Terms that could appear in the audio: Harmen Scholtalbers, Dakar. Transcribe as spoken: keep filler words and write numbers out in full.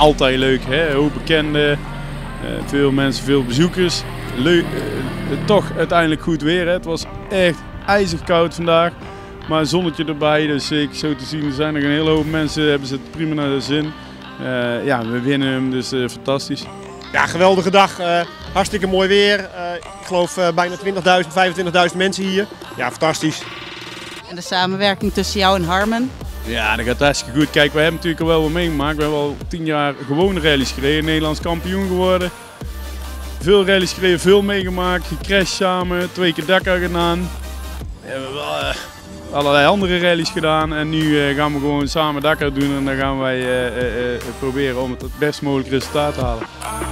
Altijd leuk, hè? Heel bekende, veel mensen, veel bezoekers. Leuk, eh, toch uiteindelijk goed weer. Hè? Het was echt ijzig koud vandaag, maar een zonnetje erbij. Dus ik zo te zien, er zijn nog een hele hoop mensen, hebben ze het prima naar de zin. Uh, ja, we winnen hem, dus uh, fantastisch. Ja, geweldige dag. Uh, hartstikke mooi weer. Uh, ik geloof uh, bijna twintigduizend, vijfentwintigduizend mensen hier. Ja, fantastisch. En de samenwerking tussen jou en Harmen? Ja, dat gaat hartstikke goed. Kijk, we hebben natuurlijk al wel wat meegemaakt. We hebben al tien jaar gewone rallies gereden, Nederlands kampioen geworden. Veel rallies gereden, veel meegemaakt, gecrashed samen, twee keer Dakar gedaan. We hebben wel uh, allerlei andere rallies gedaan en nu uh, gaan we gewoon samen Dakar doen en dan gaan wij uh, uh, uh, proberen om het best mogelijk resultaat te halen.